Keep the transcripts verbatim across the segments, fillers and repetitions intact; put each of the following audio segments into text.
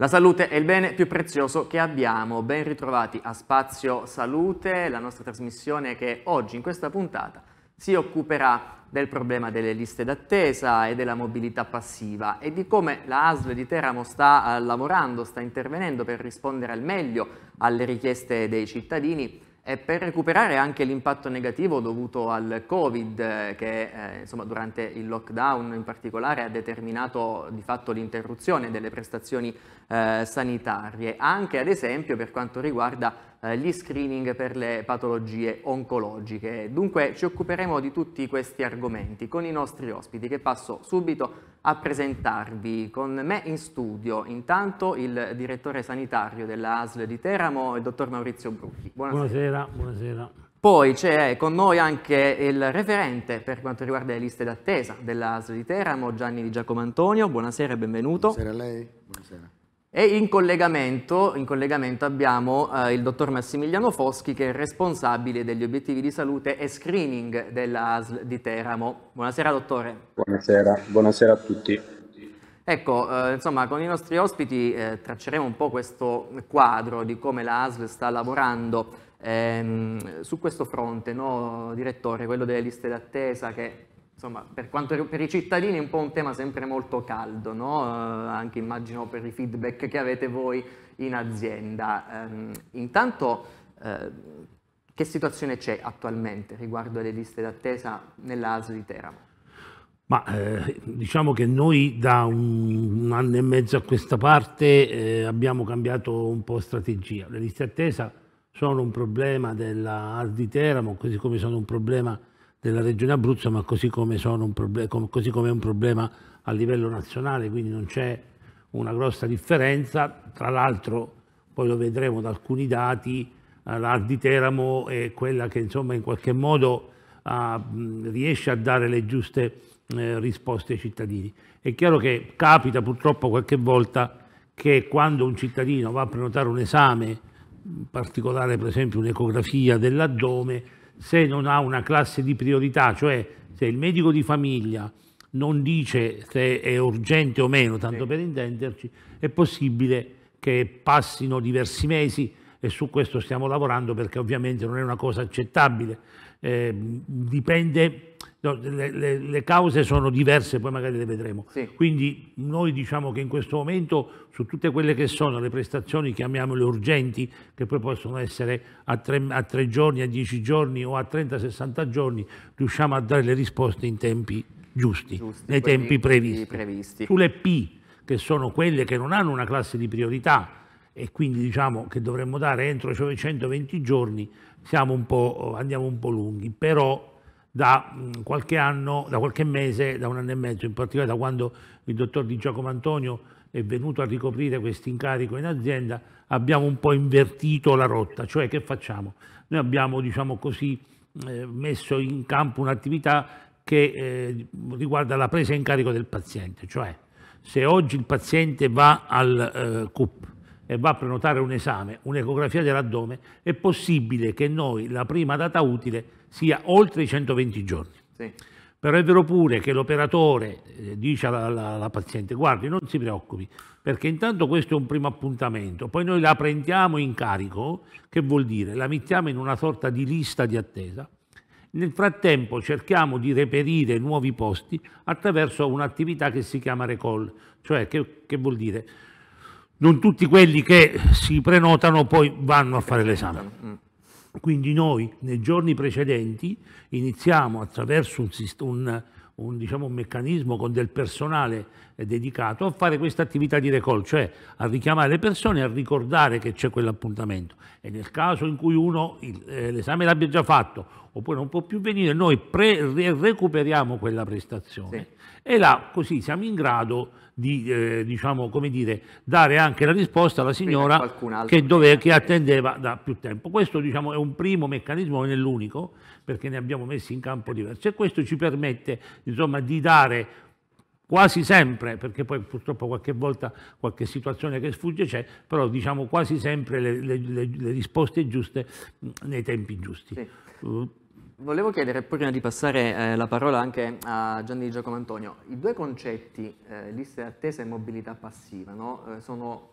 La salute è il bene più prezioso che abbiamo. Ben ritrovati a Spazio Salute, la nostra trasmissione che oggi in questa puntata si occuperà del problema delle liste d'attesa e della mobilità passiva e di come la A S L di Teramo sta lavorando, sta intervenendo per rispondere al meglio alle richieste dei cittadini e per recuperare anche l'impatto negativo dovuto al Covid che eh, insomma, durante il lockdown in particolare ha determinato di fatto l'interruzione delle prestazioni eh, sanitarie, anche ad esempio per quanto riguarda eh, gli screening per le patologie oncologiche. Dunque ci occuperemo di tutti questi argomenti con i nostri ospiti che passo subito a presentarvi. Con me in studio intanto il direttore sanitario della A S L di Teramo, il dottor Maurizio Brucchi. Buonasera. Buonasera. Buonasera. Poi c'è con noi anche il referente per quanto riguarda le liste d'attesa della A S L di Teramo, Gianni Di Giacomantonio. Buonasera e benvenuto. Buonasera a lei. Buonasera. E in collegamento, in collegamento abbiamo eh, il dottor Massimiliano Foschi, che è responsabile degli obiettivi di salute e screening della A S L di Teramo. Buonasera dottore. Buonasera, buonasera a tutti. Ecco, eh, insomma, con i nostri ospiti eh, tracceremo un po' questo quadro di come la A S L sta lavorando Ehm, su questo fronte, no, direttore, quello delle liste d'attesa che insomma per, quanto, per i cittadini è un po' un tema sempre molto caldo, no? eh, anche immagino per i feedback che avete voi in azienda. Ehm, intanto eh, che situazione c'è attualmente riguardo alle liste d'attesa nella A S L di Teramo? Ma eh, diciamo che noi da un, un anno e mezzo a questa parte eh, abbiamo cambiato un po' strategia. Le liste d'attesa sono un problema della A S L di Teramo, così come sono un problema della Regione Abruzzo, ma così come, sono un problem- così come è un problema a livello nazionale, quindi non c'è una grossa differenza. Tra l'altro, poi lo vedremo da alcuni dati, la A S L di Teramo è quella che insomma in qualche modo ah, riesce a dare le giuste eh, risposte ai cittadini. È chiaro che capita purtroppo qualche volta che quando un cittadino va a prenotare un esame, in particolare per esempio un'ecografia dell'addome, se non ha una classe di priorità, cioè se il medico di famiglia non dice se è urgente o meno, tanto per intenderci, è possibile che passino diversi mesi e su questo stiamo lavorando perché ovviamente non è una cosa accettabile. Eh, dipende, no, le, le, le cause sono diverse, poi magari le vedremo. Sì. Quindi noi diciamo che in questo momento su tutte quelle che sono le prestazioni, chiamiamole urgenti, che poi possono essere a tre, a tre giorni, a dieci giorni o a trenta sessanta giorni, riusciamo a dare le risposte in tempi giusti, giusti nei tempi previsti. previsti. Sulle P, che sono quelle che non hanno una classe di priorità e quindi diciamo che dovremmo dare entro centoventi giorni, siamo un po', andiamo un po' lunghi, però da qualche anno, da qualche mese, da un anno e mezzo, in particolare da quando il dottor Di Giacomantonio è venuto a ricoprire questo incarico in azienda, abbiamo un po' invertito la rotta, cioè che facciamo? Noi abbiamo, diciamo così, eh, messo in campo un'attività che eh, riguarda la presa in carico del paziente, cioè se oggi il paziente va al eh, C U P e va a prenotare un esame, un'ecografia dell'addome, è possibile che noi la prima data utile sia oltre i centoventi giorni. Sì. Però è vero pure che l'operatore eh, dice alla, alla, alla paziente: guardi, non si preoccupi, perché intanto questo è un primo appuntamento, poi noi la prendiamo in carico, che vuol dire la mettiamo in una sorta di lista di attesa. Nel frattempo cerchiamo di reperire nuovi posti attraverso un'attività che si chiama recall, cioè che, che vuol dire non tutti quelli che si prenotano poi vanno a fare l'esame. Quindi noi nei giorni precedenti iniziamo attraverso un, un, un, diciamo, un meccanismo con del personale dedicato a fare questa attività di recall, cioè a richiamare le persone e a ricordare che c'è quell'appuntamento. E nel caso in cui uno eh, l'esame l'abbia già fatto oppure non può più venire, noi pre- recuperiamo quella prestazione. Sì. E là così siamo in grado di eh, diciamo, come dire, dare anche la risposta alla signora che, dove, che attendeva da più tempo. Questo diciamo, è un primo meccanismo, non è l'unico, perché ne abbiamo messi in campo diversi, e questo ci permette insomma, di dare quasi sempre, perché poi purtroppo qualche volta qualche situazione che sfugge c'è, però diciamo quasi sempre le, le, le, le risposte giuste nei tempi giusti. Sì. Uh, Volevo chiedere, prima di passare eh, la parola anche a Gianni Di Giacomantonio, i due concetti, eh, liste d'attesa e mobilità passiva, no? eh, sono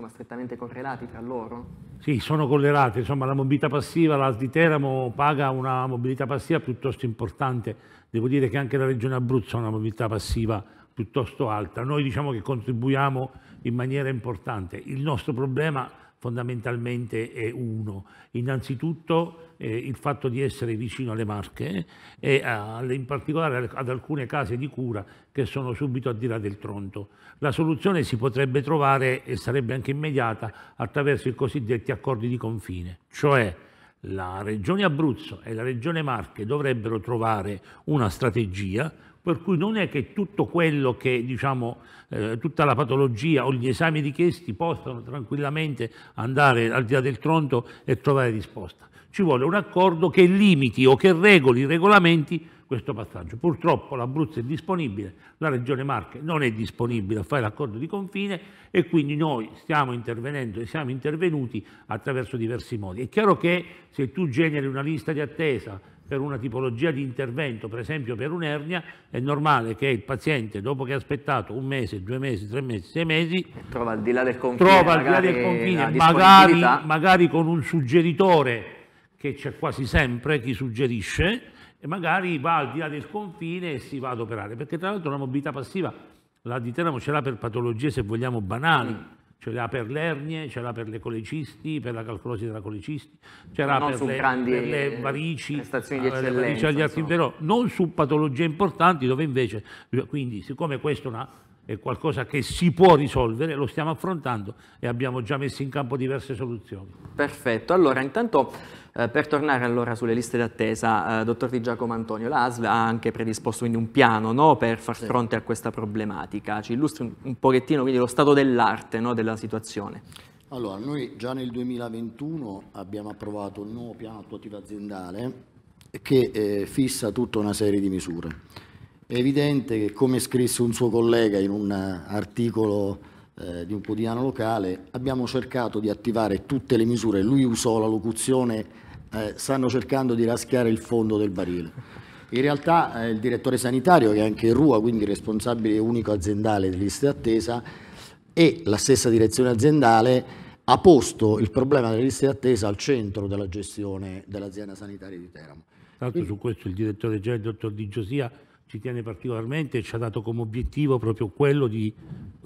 insomma, strettamente correlati tra loro? Sì, sono correlati, insomma la mobilità passiva, l'A S L di Teramo paga una mobilità passiva piuttosto importante, devo dire che anche la Regione Abruzzo ha una mobilità passiva piuttosto alta, noi diciamo che contribuiamo in maniera importante, il nostro problema fondamentalmente è uno, innanzitutto eh, il fatto di essere vicino alle Marche e a, in particolare ad alcune case di cura che sono subito a di là del Tronto. La soluzione si potrebbe trovare e sarebbe anche immediata attraverso i cosiddetti accordi di confine, cioè la Regione Abruzzo e la Regione Marche dovrebbero trovare una strategia per cui non è che tutto quello che, diciamo, eh, tutta la patologia o gli esami richiesti possano tranquillamente andare al di là del Tronto e trovare risposta. Ci vuole un accordo che limiti o che regoli i regolamenti questo passaggio. Purtroppo l'Abruzzo è disponibile, la Regione Marche non è disponibile a fare l'accordo di confine e quindi noi stiamo intervenendo e siamo intervenuti attraverso diversi modi. È chiaro che se tu generi una lista di attesa per una tipologia di intervento, per esempio per un'ernia, è normale che il paziente, dopo che ha aspettato un mese, due mesi, tre mesi, sei mesi, trova al di là del confine, trova al di là del confine magari, magari con un suggeritore che c'è quasi sempre, chi suggerisce, e magari va al di là del confine e si va ad operare, perché tra l'altro la mobilità passiva la di Teramo ce l'ha per patologie, se vogliamo, banali, mm. ce l'ha per le ernie, ce l'ha per le colecisti, per la calcolosi della colecisti, ce l'ha per, per le varici, le varici agli arti, però non su patologie importanti dove invece, quindi siccome questo è una è qualcosa che si può risolvere, lo stiamo affrontando e abbiamo già messo in campo diverse soluzioni. Perfetto, allora intanto eh, per tornare allora sulle liste d'attesa, eh, dottor Di Giacomantonio, l'A S L ha anche predisposto quindi un piano, no, per far fronte a questa problematica, ci illustri un, un pochettino quindi lo stato dell'arte, no, della situazione. Allora, noi già nel duemilaventuno abbiamo approvato il nuovo piano attuativo aziendale che eh, fissa tutta una serie di misure. È evidente che, come scrisse un suo collega in un articolo eh, di un quotidiano locale, abbiamo cercato di attivare tutte le misure, lui usò la locuzione eh, stanno cercando di raschiare il fondo del barile. In realtà eh, il direttore sanitario, che è anche R U A, quindi responsabile unico aziendale delle liste d'attesa, e la stessa direzione aziendale ha posto il problema delle liste d'attesa al centro della gestione dell'azienda sanitaria di Teramo. Tra l'altro su questo il direttore già, il dottor Di Giosia, ci tiene particolarmente e ci ha dato come obiettivo proprio quello di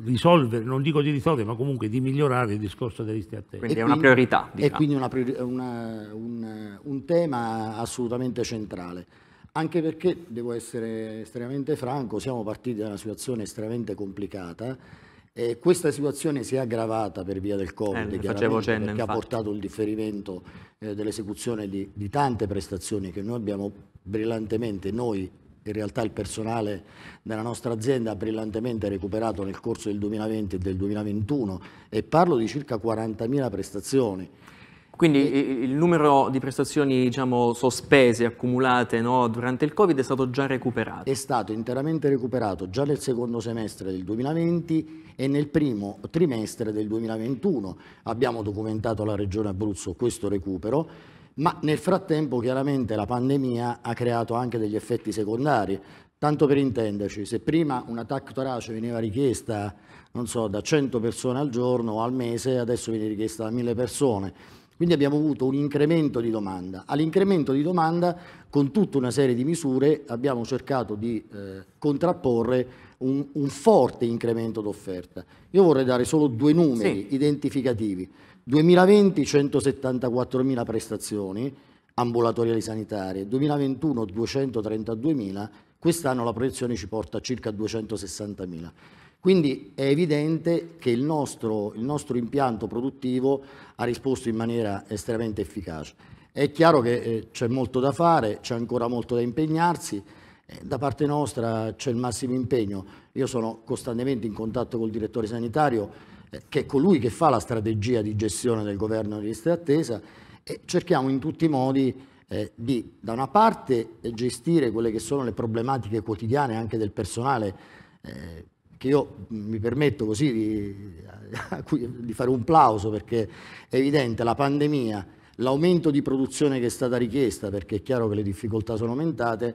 risolvere, non dico di risolvere, ma comunque di migliorare il discorso delle liste d'attesa. Quindi è una priorità. Diciamo. È quindi una priori una, un, un tema assolutamente centrale, anche perché, devo essere estremamente franco, siamo partiti da una situazione estremamente complicata e questa situazione si è aggravata per via del Covid, eh, chiaramente, cenno, perché infatti. ha portato il differimento eh, dell'esecuzione di, di tante prestazioni che noi abbiamo brillantemente, noi, in realtà il personale della nostra azienda ha brillantemente recuperato nel corso del duemilaventi e del duemilaventuno e parlo di circa quarantamila prestazioni. Quindi e... il numero di prestazioni, diciamo, sospese, accumulate, no, durante il Covid è stato già recuperato? È stato interamente recuperato già nel secondo semestre del duemilaventi e nel primo trimestre del duemilaventuno. Abbiamo documentato alla Regione Abruzzo questo recupero. Ma nel frattempo chiaramente la pandemia ha creato anche degli effetti secondari, tanto per intenderci, se prima una T A C torace veniva richiesta non so, da cento persone al giorno o al mese, adesso viene richiesta da mille persone, quindi abbiamo avuto un incremento di domanda. All'incremento di domanda, con tutta una serie di misure, abbiamo cercato di eh, contrapporre un, un forte incremento d'offerta. Io vorrei dare solo due numeri sì. identificativi. duemilaventi centosettantaquattromila prestazioni ambulatoriali sanitarie, duemilaventuno duecentotrentaduemila, quest'anno la proiezione ci porta a circa duecentosessantamila. Quindi è evidente che il nostro, il nostro impianto produttivo ha risposto in maniera estremamente efficace. È chiaro che eh, c'è molto da fare, c'è ancora molto da impegnarsi, eh, da parte nostra c'è il massimo impegno. Io sono costantemente in contatto col direttore sanitario, che è colui che fa la strategia di gestione del governo delle liste d'attesa, e cerchiamo in tutti i modi eh, di, da una parte, gestire quelle che sono le problematiche quotidiane anche del personale, eh, che io mi permetto così di, di fare un plauso, perché è evidente la pandemia, l'aumento di produzione che è stata richiesta, perché è chiaro che le difficoltà sono aumentate,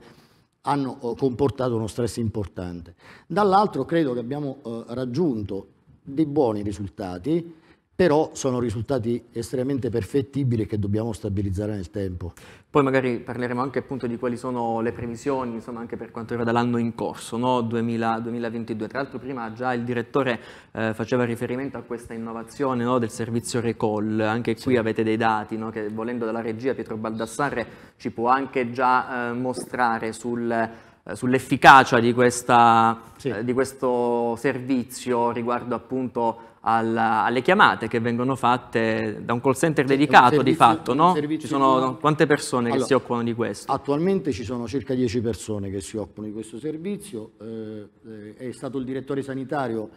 hanno comportato uno stress importante. Dall'altro credo che abbiamo eh, raggiunto dei buoni risultati però sono risultati estremamente perfettibili che dobbiamo stabilizzare nel tempo. Poi magari parleremo anche appunto di quali sono le previsioni, insomma, anche per quanto riguarda l'anno in corso, no? duemila, duemilaventidue. Tra l'altro prima già il direttore eh, faceva riferimento a questa innovazione, no, del servizio Recall. Anche qui sì, avete dei dati, no, che volendo dalla regia Pietro Baldassarre ci può anche già eh, mostrare sul... sull'efficacia di, sì. eh, di questo servizio riguardo appunto alla, alle chiamate che vengono fatte da un call center dedicato, servizio, di fatto, no? Ci sono di... quante persone allora, che si occupano di questo? Attualmente ci sono circa dieci persone che si occupano di questo servizio, eh, è stato il direttore sanitario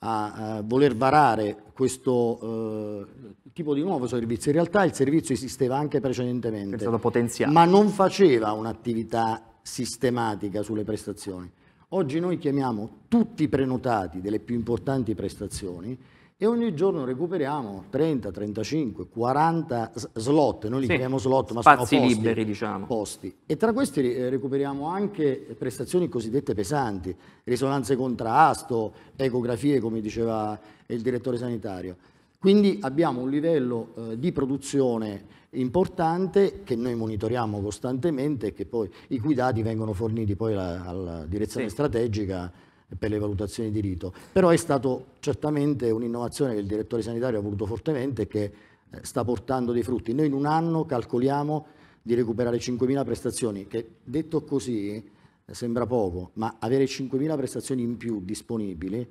a, a voler varare questo eh, tipo di nuovo servizio. In realtà il servizio esisteva anche precedentemente, è stato potenziato, ma non faceva un'attività sistematica sulle prestazioni. Oggi noi chiamiamo tutti i prenotati delle più importanti prestazioni e ogni giorno recuperiamo trenta, trentacinque, quaranta slot, noi li sì, chiamiamo slot ma spazi sono posti, liberi, diciamo. Posti. E tra questi eh, recuperiamo anche prestazioni cosiddette pesanti, risonanze contrasto, ecografie come diceva il direttore sanitario. Quindi abbiamo un livello eh, di produzione importante che noi monitoriamo costantemente e che poi, i cui dati vengono forniti poi alla, alla direzione sì, strategica per le valutazioni di rito. Però è stata certamente un'innovazione che il direttore sanitario ha voluto fortemente e che eh, sta portando dei frutti. Noi in un anno calcoliamo di recuperare cinquemila prestazioni, che detto così sembra poco, ma avere cinquemila prestazioni in più disponibili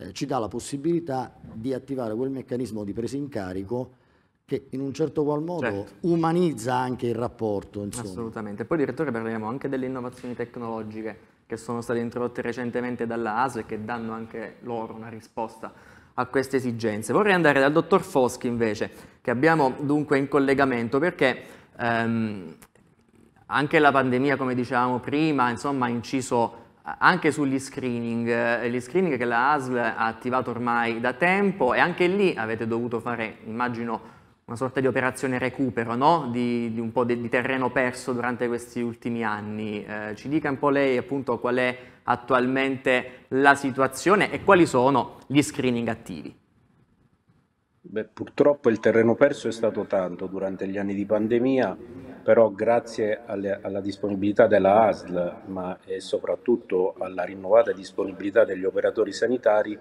eh, ci dà la possibilità di attivare quel meccanismo di presa in carico che in un certo qual modo certo, umanizza anche il rapporto. Insomma. Assolutamente. Poi, direttore, parliamo anche delle innovazioni tecnologiche che sono state introdotte recentemente dalla A S L e che danno anche loro una risposta a queste esigenze. Vorrei andare dal dottor Foschi invece, che abbiamo dunque in collegamento, perché ehm, anche la pandemia, come dicevamo prima, insomma, ha inciso anche sugli screening, gli screening che la A S L ha attivato ormai da tempo, e anche lì avete dovuto fare, immagino, una sorta di operazione recupero, no? di, di un po' di, di terreno perso durante questi ultimi anni. Eh, ci dica un po' lei appunto qual è attualmente la situazione e quali sono gli screening attivi. Beh, purtroppo il terreno perso è stato tanto durante gli anni di pandemia, però grazie alle, alla disponibilità della A S L, ma e soprattutto alla rinnovata disponibilità degli operatori sanitari,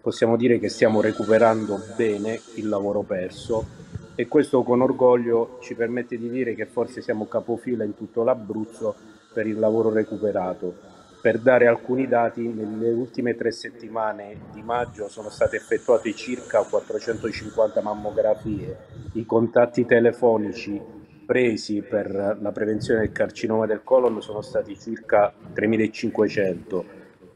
possiamo dire che stiamo recuperando bene il lavoro perso. E questo con orgoglio ci permette di dire che forse siamo capofila in tutto l'Abruzzo per il lavoro recuperato. Per dare alcuni dati, nelle ultime tre settimane di maggio sono state effettuate circa quattrocentocinquanta mammografie, i contatti telefonici presi per la prevenzione del carcinoma del colon sono stati circa tremilacinquecento,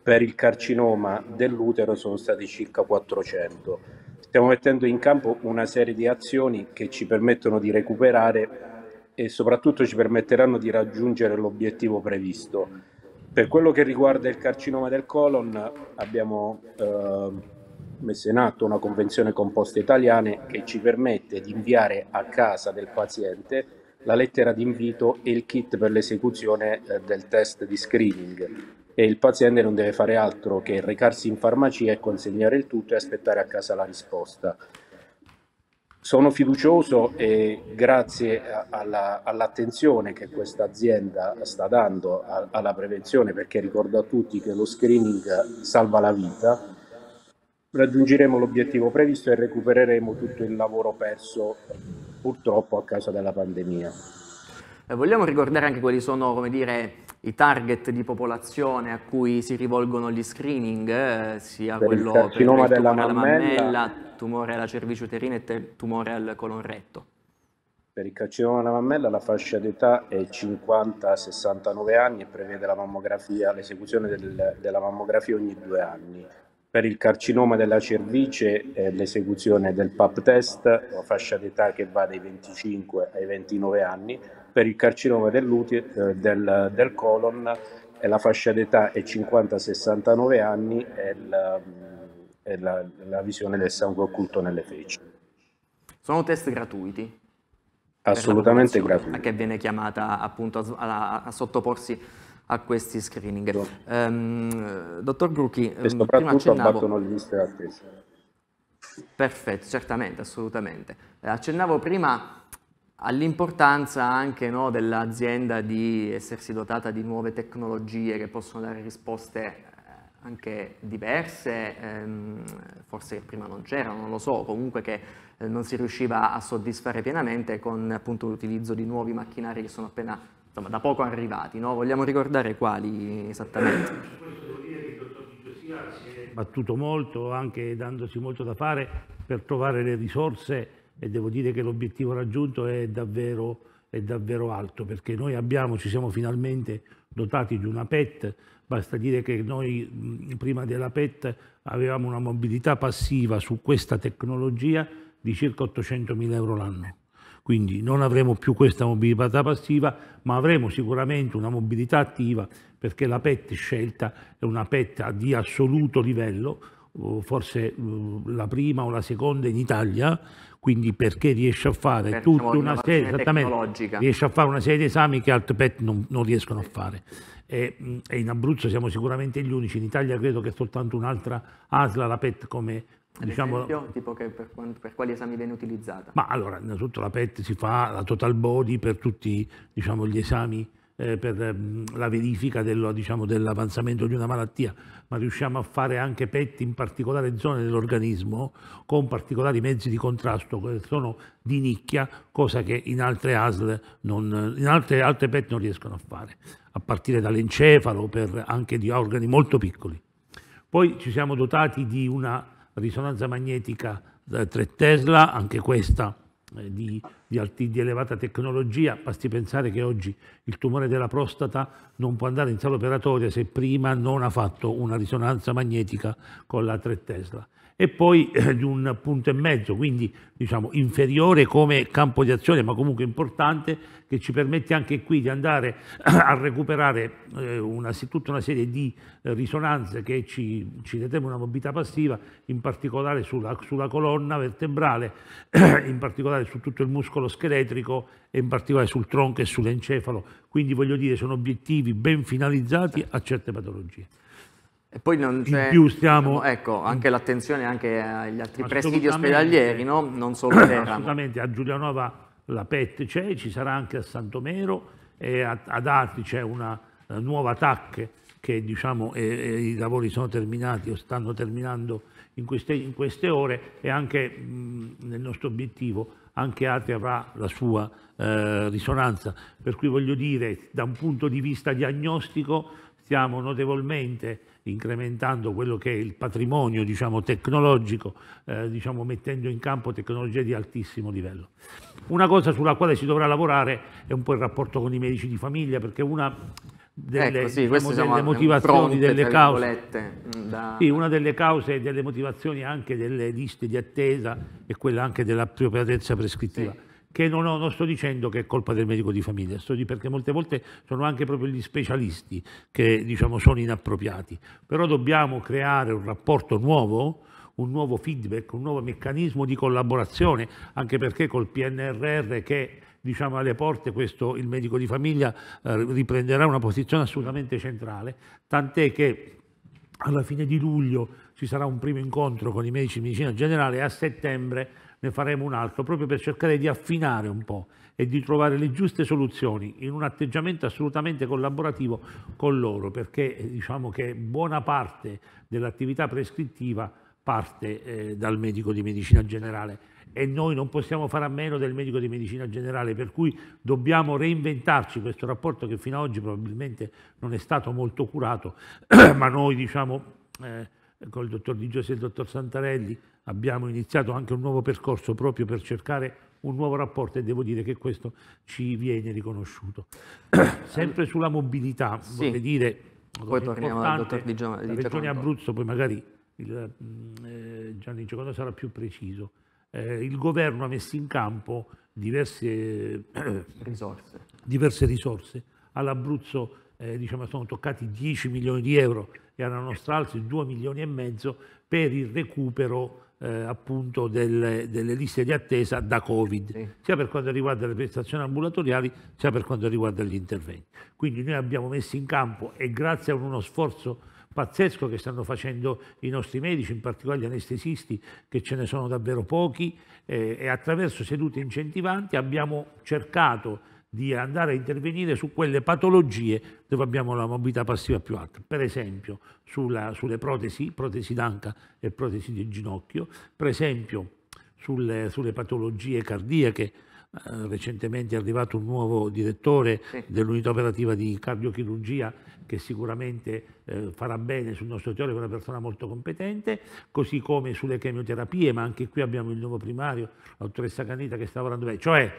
per il carcinoma dell'utero sono stati circa quattrocento. Stiamo mettendo in campo una serie di azioni che ci permettono di recuperare e soprattutto ci permetteranno di raggiungere l'obiettivo previsto. Per quello che riguarda il carcinoma del colon abbiamo eh, messo in atto una convenzione con Poste Italiane che ci permette di inviare a casa del paziente la lettera d'invito e il kit per l'esecuzione eh, del test di screening. E il paziente non deve fare altro che recarsi in farmacia e consegnare il tutto e aspettare a casa la risposta. Sono fiducioso e grazie all'attenzione all che questa azienda sta dando a, alla prevenzione, perché ricordo a tutti che lo screening salva la vita, raggiungeremo l'obiettivo previsto e recupereremo tutto il lavoro perso purtroppo a causa della pandemia. Eh, vogliamo ricordare anche quali sono, come dire, i target di popolazione a cui si rivolgono gli screening, eh, sia per quello il per il tumore della mammella, mammella, tumore alla cervice uterina e tumore al colon retto. Per il carcinoma della mammella la fascia d'età è cinquanta sessantanove anni e prevede l'esecuzione del, della mammografia ogni due anni. Per il carcinoma della cervice è l'esecuzione del P A P test, una fascia d'età che va dai venticinque ai ventinove anni. Per il carcinoma dell'utero, del, del colon, la fascia d'età è cinquanta sessantanove anni e la, è la, la visione del sangue occulto nelle feci. Sono test gratuiti? Assolutamente gratuiti. Che viene chiamata appunto a, a, a sottoporsi a questi screening. No. Um, dottor Brucchi, e soprattutto prima accennavo... abbattono le liste d'attesa. Perfetto, certamente, assolutamente. Accennavo prima all'importanza anche, no, dell'azienda di essersi dotata di nuove tecnologie che possono dare risposte anche diverse, ehm, forse prima non c'erano, non lo so, comunque che eh, non si riusciva a soddisfare pienamente con appunto l'utilizzo di nuovi macchinari che sono appena, insomma, da poco arrivati, no? Vogliamo ricordare quali esattamente? Questo devo dire che il dottor Di Giosia si è battuto molto, anche dandosi molto da fare per trovare le risorse, e devo dire che l'obiettivo raggiunto è davvero, è davvero alto, perché noi abbiamo, ci siamo finalmente dotati di una P E T. Basta dire che noi prima della P E T avevamo una mobilità passiva su questa tecnologia di circa ottocentomila euro l'anno. Quindi non avremo più questa mobilità passiva, ma avremo sicuramente una mobilità attiva, perché la P E T scelta è una P E T di assoluto livello, forse la prima o la seconda in Italia, quindi perché riesce a fare per tutta una serie, esattamente, riesce a fare una serie di esami che altri P E T non, non riescono a fare. E, e in Abruzzo siamo sicuramente gli unici, in Italia credo che soltanto un'altra A S L la P E T come... Ad diciamo, esempio, tipo che per, per quali esami viene utilizzata? Ma allora, innanzitutto la P E T si fa la total body per tutti, diciamo, gli esami eh, per eh, la verifica del, diciamo, dell'avanzamento di una malattia, ma riusciamo a fare anche P E T in particolari zone dell'organismo con particolari mezzi di contrasto che sono di nicchia, cosa che in altre A S L, non, in altre, altre P E T non riescono a fare, a partire dall'encefalo per anche di organi molto piccoli. Poi ci siamo dotati di una risonanza magnetica da tre Tesla, anche questa eh, di, di, di elevata tecnologia. Basti pensare che oggi il tumore della prostata non può andare in sala operatoria se prima non ha fatto una risonanza magnetica con la tre Tesla. E poi eh, di un punto e mezzo, quindi diciamo inferiore come campo di azione, ma comunque importante, che ci permette anche qui di andare a recuperare eh, una, tutta una serie di eh, risonanze che ci, ci determinano una mobilità passiva, in particolare sulla, sulla colonna vertebrale, in particolare su tutto il muscolo scheletrico e in particolare sul tronco e sull'encefalo. Quindi voglio dire, sono obiettivi ben finalizzati a certe patologie. E poi non c'è, in più stiamo, diciamo, ecco, anche l'attenzione anche agli altri presidi ospedalieri, no? Non solo a Teramo. Assolutamente, a Giulianova la P E T c'è, ci sarà anche a Santomero, e a, ad altri c'è una uh, nuova T A C che, diciamo, e, e i lavori sono terminati o stanno terminando in queste, in queste ore, e anche mh, nel nostro obiettivo anche altri avrà la sua uh, risonanza. Per cui voglio dire, da un punto di vista diagnostico stiamo notevolmente incrementando quello che è il patrimonio, diciamo, tecnologico, eh, diciamo, mettendo in campo tecnologie di altissimo livello. Una cosa sulla quale si dovrà lavorare è un po' il rapporto con i medici di famiglia, perché una delle, ecco, sì, diciamo, delle motivazioni, delle cause, da... sì, una delle cause e delle motivazioni anche delle liste di attesa è quella anche dell'appropriatezza prescrittiva. Sì. Che non, ho, non sto dicendo che è colpa del medico di famiglia, sto dicendo perché molte volte sono anche proprio gli specialisti che, diciamo, sono inappropriati. Però dobbiamo creare un rapporto nuovo, un nuovo feedback, un nuovo meccanismo di collaborazione, anche perché col P N R R che, diciamo, alle porte, questo, il medico di famiglia eh, riprenderà una posizione assolutamente centrale, tant'è che alla fine di luglio ci sarà un primo incontro con i medici di medicina generale e a settembre ne faremo un altro, proprio per cercare di affinare un po' e di trovare le giuste soluzioni in un atteggiamento assolutamente collaborativo con loro, perché diciamo che buona parte dell'attività prescrittiva parte eh, dal medico di medicina generale e noi non possiamo fare a meno del medico di medicina generale, per cui dobbiamo reinventarci questo rapporto che fino ad oggi probabilmente non è stato molto curato, ma noi, diciamo, eh, con il dottor Di Giosia e il dottor Santarelli abbiamo iniziato anche un nuovo percorso proprio per cercare un nuovo rapporto, e devo dire che questo ci viene riconosciuto. Sempre sulla mobilità, sì, vorrei dire, poi torniamo al dottor Di Giosia, la Regione Abruzzo, poi magari il, eh, Gianni Di Giacomantonio sarà più preciso. Eh, il governo ha messo in campo diverse, eh, risorse. diverse risorse. All'Abruzzo eh, diciamo, sono toccati dieci milioni di euro e alla nostra altri due milioni e mezzo per il recupero eh, appunto delle, delle liste di attesa da Covid, sì, sia per quanto riguarda le prestazioni ambulatoriali sia per quanto riguarda gli interventi. Quindi noi abbiamo messo in campo, e grazie a uno sforzo pazzesco che stanno facendo i nostri medici, in particolare gli anestesisti, che ce ne sono davvero pochi, eh, e attraverso sedute incentivanti abbiamo cercato di andare a intervenire su quelle patologie dove abbiamo la mobilità passiva più alta, per esempio sulla, sulle protesi, protesi d'anca e protesi di ginocchio, per esempio sulle, sulle patologie cardiache. Eh, recentemente è arrivato un nuovo direttore sì. dell'unità operativa di cardiochirurgia che sicuramente eh, farà bene sul nostro territorio, è una persona molto competente, così come sulle chemioterapie, ma anche qui abbiamo il nuovo primario, la dottoressa Canita, che sta lavorando bene, cioè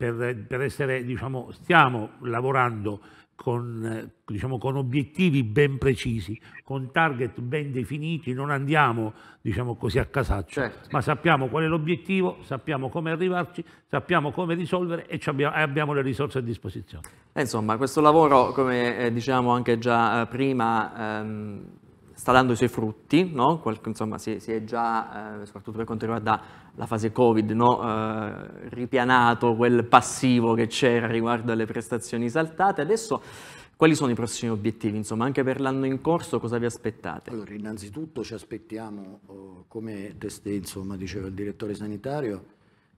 Per, per essere, diciamo, stiamo lavorando con, diciamo, con obiettivi ben precisi, con target ben definiti, non andiamo, diciamo così, a casaccio, certo. ma sappiamo qual è l'obiettivo, sappiamo come arrivarci, sappiamo come risolvere e abbiamo, abbiamo le risorse a disposizione. Eh, insomma, questo lavoro, come eh, diciamo anche già eh, prima, ehm, sta dando i suoi frutti, no? Qual, insomma, si, si è già, eh, soprattutto per quanto riguarda la fase Covid, no? eh, ripianato quel passivo che c'era riguardo alle prestazioni saltate. Adesso quali sono i prossimi obiettivi? Insomma, anche per l'anno in corso cosa vi aspettate? Allora, innanzitutto ci aspettiamo, eh, come testé insomma, diceva il direttore sanitario,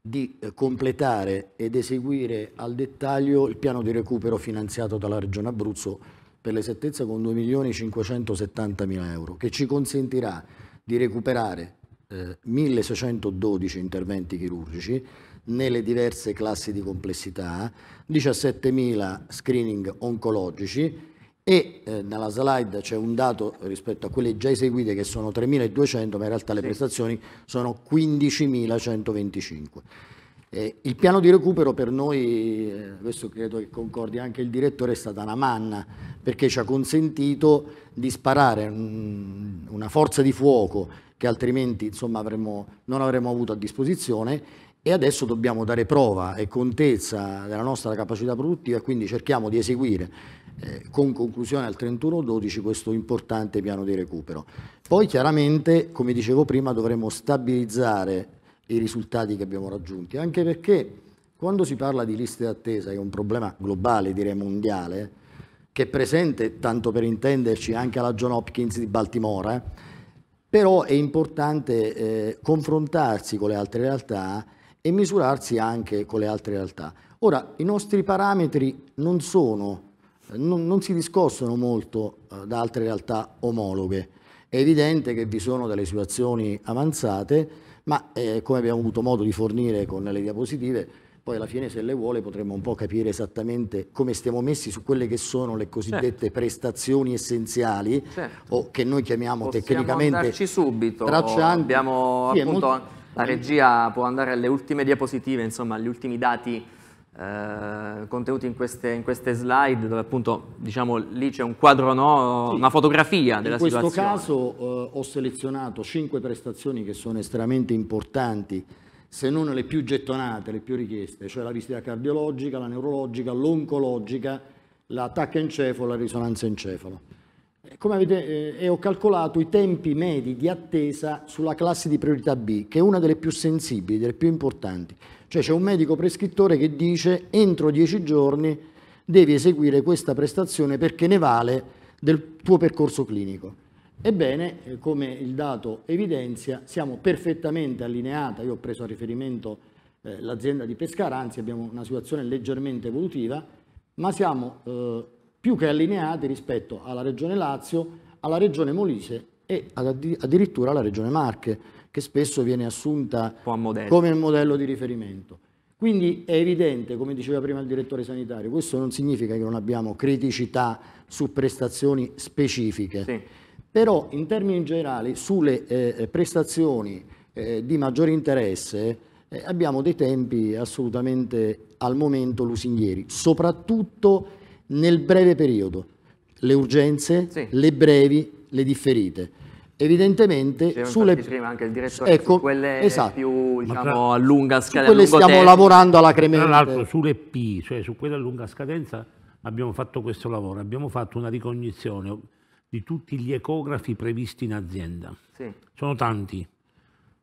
di eh, completare ed eseguire al dettaglio il piano di recupero finanziato dalla Regione Abruzzo, per l'esattezza con due milioni cinquecentosettantamila euro, che ci consentirà di recuperare eh, milleseicentododici interventi chirurgici nelle diverse classi di complessità, diciassettemila screening oncologici e eh, nella slide c'è un dato rispetto a quelle già eseguite che sono tremiladuecento, ma in realtà le sì. prestazioni sono quindicimilacentoventicinque. Eh, il piano di recupero per noi, eh, questo credo che concordi anche il direttore, è stata una manna, perché ci ha consentito di sparare un, una forza di fuoco che altrimenti insomma, avremmo, non avremmo avuto a disposizione, e adesso dobbiamo dare prova e contezza della nostra capacità produttiva, quindi cerchiamo di eseguire eh, con conclusione al trentuno dodici questo importante piano di recupero. Poi chiaramente, come dicevo prima, dovremo stabilizzare i risultati che abbiamo raggiunti, anche perché quando si parla di liste d'attesa, che è un problema globale, direi mondiale, che è presente, tanto per intenderci, anche alla John Hopkins di Baltimora, però è importante eh, confrontarsi con le altre realtà e misurarsi anche con le altre realtà. Ora, i nostri parametri non sono, non, non si discostano molto eh, da altre realtà omologhe. È evidente che vi sono delle situazioni avanzate, ma eh, come abbiamo avuto modo di fornire con le diapositive, poi alla fine, se le vuole, potremmo un po' capire esattamente come stiamo messi su quelle che sono le cosiddette certo. prestazioni essenziali, certo. o che noi chiamiamo Possiamo tecnicamente andarci subito, traccianti. Abbiamo, sì, appunto, molto... La regia può andare alle ultime diapositive, insomma, agli ultimi dati eh, contenuti in queste, in queste slide, dove appunto, diciamo, lì c'è un quadro, no? Sì. Una fotografia della situazione. In questo caso eh, ho selezionato cinque prestazioni che sono estremamente importanti, se non le più gettonate, le più richieste, cioè la visita cardiologica, la neurologica, l'oncologica, la T A C encefalo, la risonanza encefalo. Come avete, eh, e ho calcolato i tempi medi di attesa sulla classe di priorità B, che è una delle più sensibili, delle più importanti. Cioè c'è un medico prescrittore che dice entro dieci giorni devi eseguire questa prestazione perché ne vale del tuo percorso clinico. Ebbene, come il dato evidenzia, siamo perfettamente allineati. Io ho preso a riferimento eh, l'azienda di Pescara, anzi abbiamo una situazione leggermente evolutiva, ma siamo eh, più che allineati rispetto alla Regione Lazio, alla Regione Molise e addi- addirittura alla Regione Marche, che spesso viene assunta come modello di riferimento. Quindi è evidente, come diceva prima il direttore sanitario, questo non significa che non abbiamo criticità su prestazioni specifiche, sì. però in termini generali sulle eh, prestazioni eh, di maggiore interesse eh, abbiamo dei tempi assolutamente al momento lusinghieri, soprattutto nel breve periodo, le urgenze, sì. le brevi, le differite. Evidentemente sulle prima anche il direttore, ecco, su quelle esatto. più diciamo, tra... a lunga scadenza, su quelle stiamo tempo. lavorando alla cremente. Tra l'altro sulle P, cioè su quelle a lunga scadenza, abbiamo fatto questo lavoro, abbiamo fatto una ricognizione di tutti gli ecografi previsti in azienda. Sì. Sono tanti.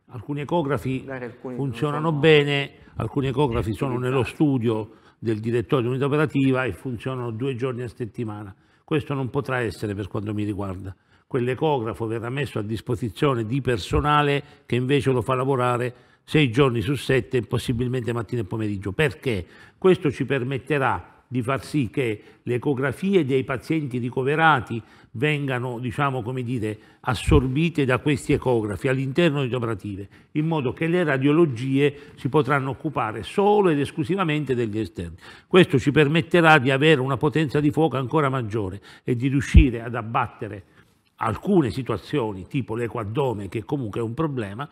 Alcuni ecografi alcuni funzionano sono... bene, alcuni ecografi sono nello studio del direttore dell'unità operativa e funzionano due giorni a settimana. Questo non potrà essere per quanto mi riguarda. quell'ecografo verrà messo a disposizione di personale che invece lo fa lavorare sei giorni su sette, possibilmente mattina e pomeriggio. Perché? Questo ci permetterà di far sì che le ecografie dei pazienti ricoverati vengano, diciamo, come dire, assorbite da questi ecografi all'interno di operative, in modo che le radiologie si potranno occupare solo ed esclusivamente degli esterni. Questo ci permetterà di avere una potenza di fuoco ancora maggiore e di riuscire ad abbattere alcune situazioni, tipo l'ecoaddome, che comunque è un problema,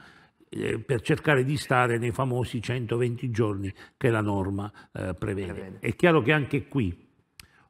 per cercare di stare nei famosi centoventi giorni che la norma eh, prevede. È chiaro che anche qui,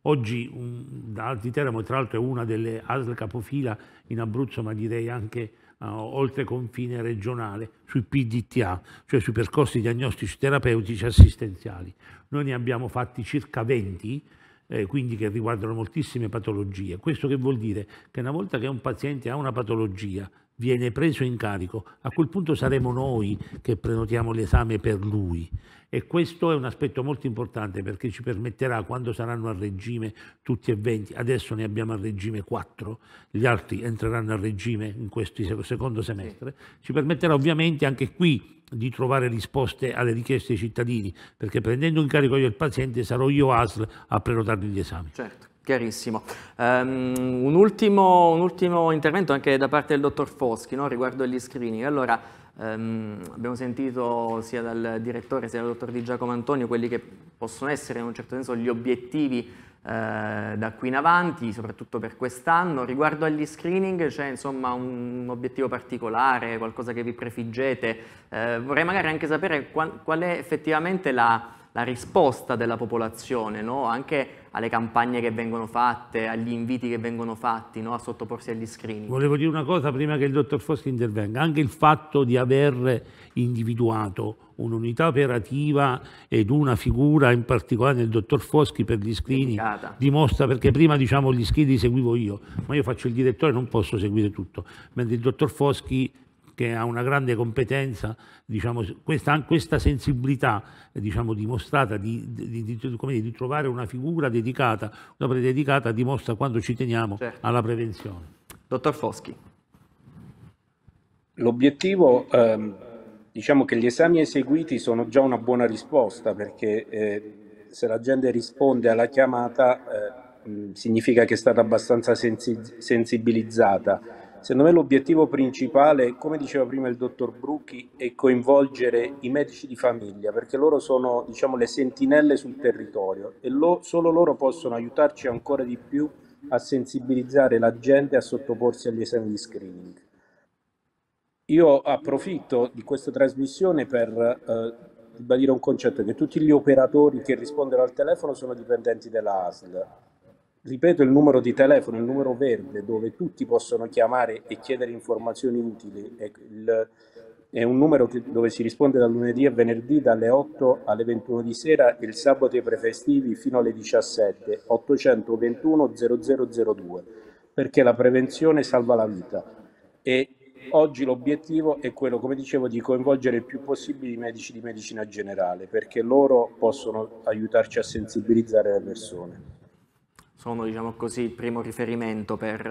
oggi um, da Alti Teramo, tra l'altro è una delle A S L capofila in Abruzzo, ma direi anche uh, oltre confine regionale, sui P D T A, cioè sui percorsi diagnostici terapeutici assistenziali. Noi ne abbiamo fatti circa venti, eh, quindi che riguardano moltissime patologie. Questo che vuol dire? Che una volta che un paziente ha una patologia, viene preso in carico, a quel punto saremo noi che prenotiamo l'esame per lui, e questo è un aspetto molto importante, perché ci permetterà, quando saranno a regime tutti e venti, adesso ne abbiamo a regime quattro, gli altri entreranno a regime in questo secondo semestre, ci permetterà ovviamente anche qui di trovare risposte alle richieste dei cittadini, perché prendendo in carico io il paziente sarò io A S L a prenotargli gli esami. Certo. Chiarissimo. Um, un, ultimo, un ultimo intervento anche da parte del dottor Foschi, no, riguardo agli screening. Allora, um, abbiamo sentito sia dal direttore sia dal dottor Di Giacomantonio quelli che possono essere in un certo senso gli obiettivi eh, da qui in avanti, soprattutto per quest'anno. Riguardo agli screening c'è insomma un obiettivo particolare, qualcosa che vi prefiggete? Eh, vorrei magari anche sapere qual, qual è effettivamente la... la risposta della popolazione, no? Anche alle campagne che vengono fatte, agli inviti che vengono fatti, no? A sottoporsi agli screening. Volevo dire una cosa prima che il dottor Foschi intervenga, anche il fatto di aver individuato un'unità operativa ed una figura in particolare nel dottor Foschi per gli screening dimostra, perché prima, diciamo, gli screening li seguivo io, ma io faccio il direttore, non posso seguire tutto, mentre il dottor Foschi, che ha una grande competenza, diciamo, questa, questa sensibilità, diciamo, dimostrata di, di, di, come dire, di trovare una figura dedicata, un'opera dedicata, dimostra quanto ci teniamo [S2] Certo. [S1] Alla prevenzione. Dottor Foschi. L'obiettivo, ehm, diciamo che gli esami eseguiti sono già una buona risposta, perché eh, se la gente risponde alla chiamata eh, significa che è stata abbastanza sensi sensibilizzata. Secondo me l'obiettivo principale, come diceva prima il dottor Brucchi, è coinvolgere i medici di famiglia, perché loro sono, diciamo, le sentinelle sul territorio e lo, solo loro possono aiutarci ancora di più a sensibilizzare la gente a sottoporsi agli esami di screening. Io approfitto di questa trasmissione per eh, ribadire un concetto, che tutti gli operatori che rispondono al telefono sono dipendenti della A S L. Ripeto il numero di telefono, il numero verde, dove tutti possono chiamare e chiedere informazioni utili. È, il, è un numero che, dove si risponde da lunedì a venerdì dalle otto alle ventuno di sera e il sabato e i prefestivi fino alle diciassette, ottocentoventuno zero zero zero due, perché la prevenzione salva la vita. E oggi l'obiettivo è quello, come dicevo, di coinvolgere il più possibile i medici di medicina generale, perché loro possono aiutarci a sensibilizzare le persone. Sono, diciamo così, il primo riferimento per,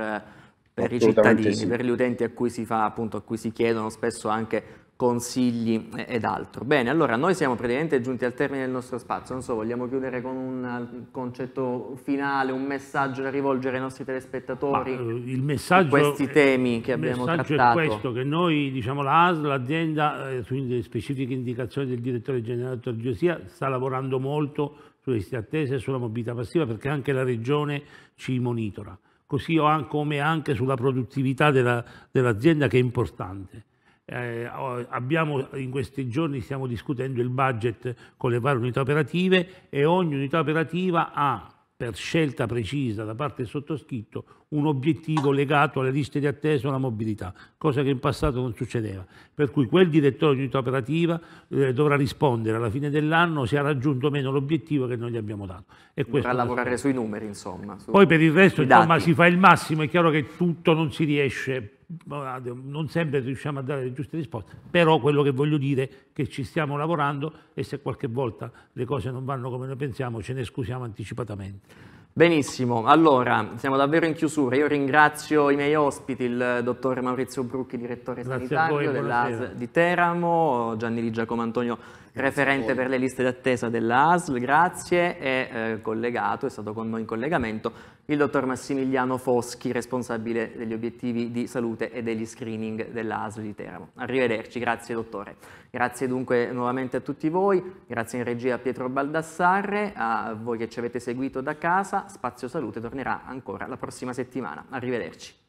per i cittadini, sì, per gli utenti a cui si fa, appunto, a cui si chiedono spesso anche consigli ed altro. Bene, allora noi siamo praticamente giunti al termine del nostro spazio, non so, vogliamo chiudere con un concetto finale, un messaggio da rivolgere ai nostri telespettatori? Ma, il messaggio, questi temi che abbiamo trattato. Il messaggio è questo, che noi, diciamo, la A S L, l'azienda, eh, sulle specifiche indicazioni del direttore generale Di Giosia, sta lavorando molto sulle liste attese e sulla mobilità passiva, perché anche la Regione ci monitora, così come anche sulla produttività dell'azienda, dell che è importante. Eh, abbiamo, in questi giorni stiamo discutendo il budget con le varie unità operative e ogni unità operativa ha, per scelta precisa da parte del sottoscritto, un obiettivo legato alle liste di attesa e alla mobilità, cosa che in passato non succedeva. Per cui quel direttore di unità operativa eh, dovrà rispondere alla fine dell'anno se ha raggiunto o meno l'obiettivo che noi gli abbiamo dato. E dovrà lavorare questo. Sui numeri, insomma. Su... Poi per il resto, insomma, si fa il massimo, è chiaro che tutto non si riesce, non sempre riusciamo a dare le giuste risposte, però quello che voglio dire è che ci stiamo lavorando e se qualche volta le cose non vanno come noi pensiamo ce ne scusiamo anticipatamente. Benissimo, allora siamo davvero in chiusura. Io ringrazio i miei ospiti, il dottor Maurizio Brucchi, direttore Grazie sanitario dell'A S L di Teramo, Gianni Di Giacomantonio, referente per le liste d'attesa dell'A S L, grazie, e eh, collegato, è stato con noi in collegamento il dottor Massimiliano Foschi, responsabile degli obiettivi di salute e degli screening dell'A S L di Teramo. Arrivederci, grazie dottore. Grazie dunque nuovamente a tutti voi, grazie in regia a Pietro Baldassarre, a voi che ci avete seguito da casa. Spazio Salute tornerà ancora la prossima settimana. Arrivederci.